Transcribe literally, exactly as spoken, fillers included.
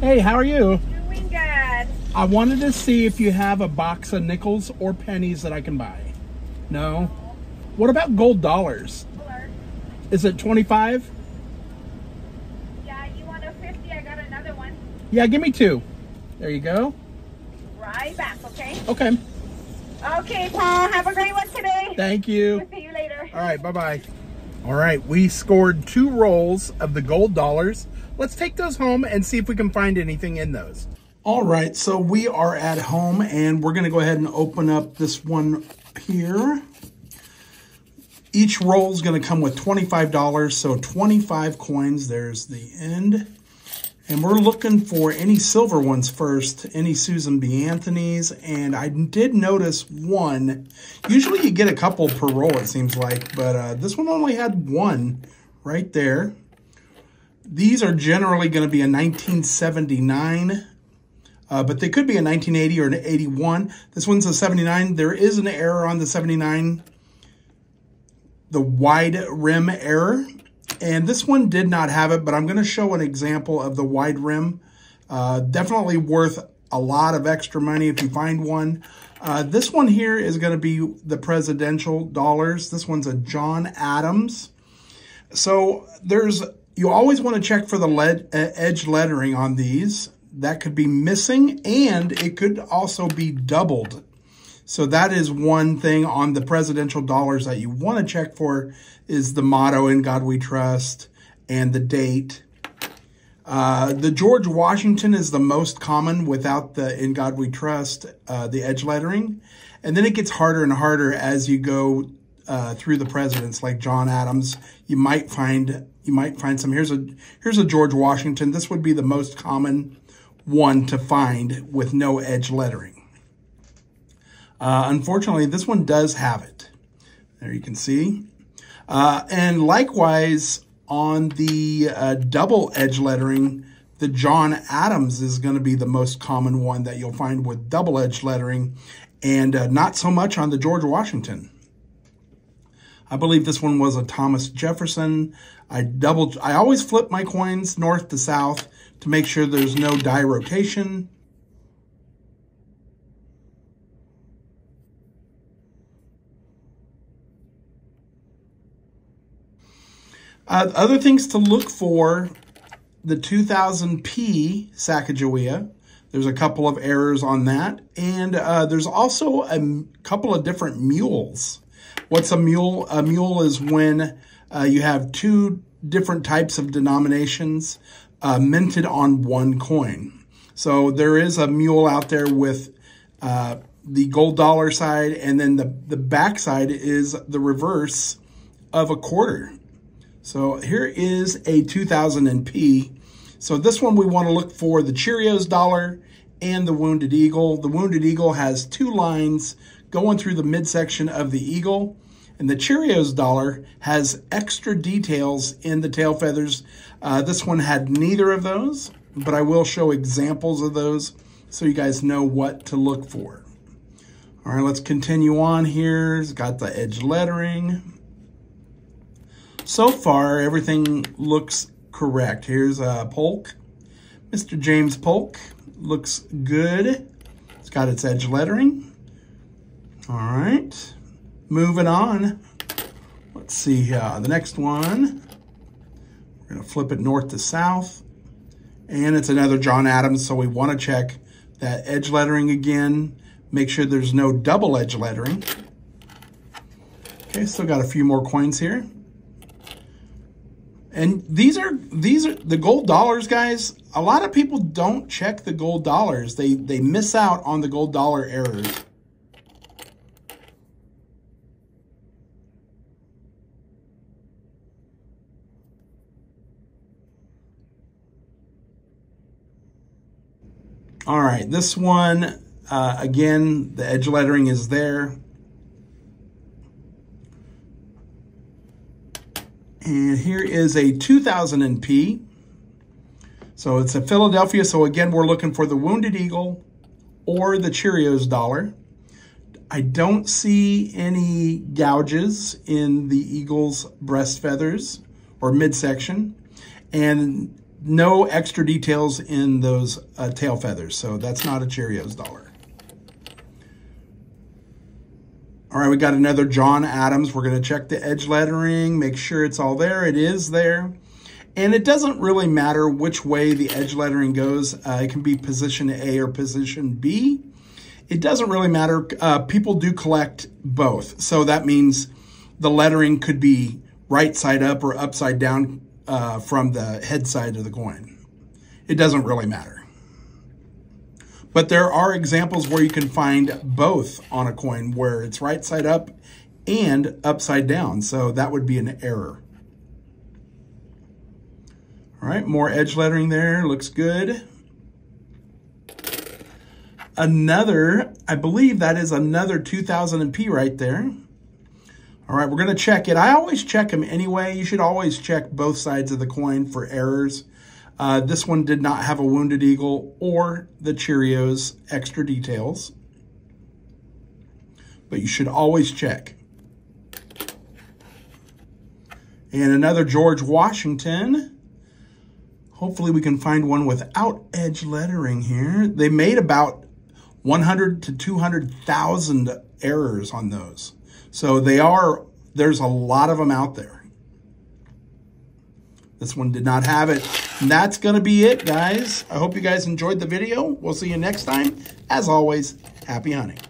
Hey, how are you? Doing good. I wanted to see if you have a box of nickels or pennies that I can buy. No? What about gold dollars? Is it twenty-five? Yeah, you want a fifty? I got another one. Yeah, give me two. There you go. Right back, okay? Okay. Okay, Paul. Have a great one today. Thank you. We'll see you later. All right, bye-bye. All right, we scored two rolls of the gold dollars. Let's take those home and see if we can find anything in those. All right, so we are at home, and we're going to go ahead and open up this one here. Each roll is going to come with twenty-five dollars, so twenty-five coins. There's the end. And we're looking for any silver ones first, any Susan B. Anthony's. And I did notice one. Usually you get a couple per roll, it seems like. But uh, this one only had one right there. These are generally going to be a nineteen seventy-nine, uh, but they could be a nineteen eighty or an eighty-one. This one's a seventy-nine. There is an error on the seventy-nine. The wide rim error, and this one did not have it, but I'm going to show an example of the wide rim. Uh, definitely worth a lot of extra money if you find one. Uh, this one here is going to be the presidential dollars. This one's a John Adams. So there's you always want to check for the lead, uh, edge lettering on these. That could be missing, and it could also be doubled. So that is one thing on the presidential dollars that you want to check for is the motto, "In God We Trust," and the date. Uh, the George Washington is the most common without the "In God We Trust," uh, the edge lettering. And then it gets harder and harder as you go uh, through the presidents, like John Adams. You might find you might find some. Here's a, here's a George Washington. This would be the most common one to find with no edge lettering. Uh, unfortunately, this one does have it. There you can see. Uh, and likewise, on the uh, double edge lettering, the John Adams is going to be the most common one that you'll find with double edge lettering, and uh, not so much on the George Washington. I believe this one was a Thomas Jefferson. I double. I always flip my coins north to south to make sure there's no die rotation. Uh, other things to look for, the two thousand P Sacagawea. There's a couple of errors on that. And uh, there's also a couple of different mules. What's a mule? A mule is when uh, you have two different types of denominations uh, minted on one coin. So there is a mule out there with uh, the gold dollar side, and then the, the back side is the reverse of a quarter. So here is a two thousand P. So this one we want to look for the Cheerios dollar and the Wounded Eagle. The Wounded Eagle has two lines going through the midsection of the eagle. And the Cheerios dollar has extra details in the tail feathers. Uh, this one had neither of those, but I will show examples of those so you guys know what to look for. All right, let's continue on here. It's got the edge lettering. So far, everything looks correct. Here's uh, Polk. Mister James Polk looks good. It's got its edge lettering. All right. Moving on. Let's see uh, the next one. We're going to flip it north to south. And it's another John Adams, so we want to check that edge lettering again. Make sure there's no double edge lettering. Okay, still got a few more coins here. And these are these are the gold dollars, guys. A lot of people don't check the gold dollars. They they miss out on the gold dollar errors. All right, this one uh, again. The edge lettering is there. And here is a two thousand P. So it's a Philadelphia. So again, we're looking for the Wounded Eagle or the Cheerios dollar. I don't see any gouges in the eagle's breast feathers or midsection. And no extra details in those uh, tail feathers, so that's not a Cheerios dollar. All right, we got another John Adams. We're gonna check the edge lettering, make sure it's all there. It is there. And it doesn't really matter which way the edge lettering goes. Uh, it can be position A or position B. It doesn't really matter. Uh, people do collect both. So that means the lettering could be right side up or upside down uh, from the head side of the coin. It doesn't really matter. But there are examples where you can find both on a coin where it's right side up and upside down. So that would be an error. All right, more edge lettering there, looks good. Another, I believe that is another two thousand P right there. All right, we're gonna check it. I always check them anyway. You should always check both sides of the coin for errors. Uh, this one did not have a Wounded Eagle or the Cheerios extra details, but you should always check. And another George Washington. Hopefully we can find one without edge lettering here. They made about one hundred to two hundred thousand errors on those. So they are, there's a lot of them out there. This one did not have it. And that's gonna be it, guys. I hope you guys enjoyed the video. We'll see you next time. As always, happy hunting.